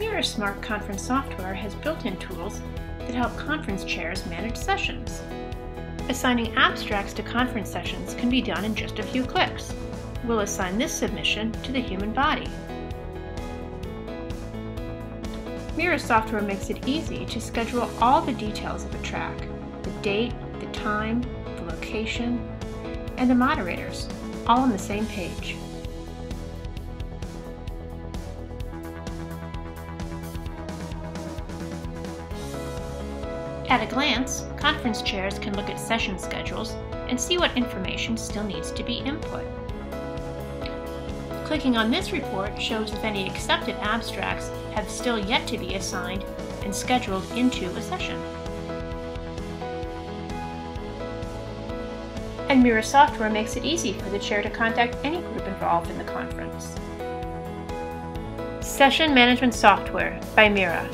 Mira Smart Conference Software has built-in tools that help conference chairs manage sessions. Assigning abstracts to conference sessions can be done in just a few clicks. We'll assign this submission to the human body. Mira software makes it easy to schedule all the details of a track, the date, the time, the location, and the moderators, all on the same page. At a glance, conference chairs can look at session schedules and see what information still needs to be input. Clicking on this report shows if any accepted abstracts have still yet to be assigned and scheduled into a session. And Mira software makes it easy for the chair to contact any group involved in the conference. Session Management Software by Mira.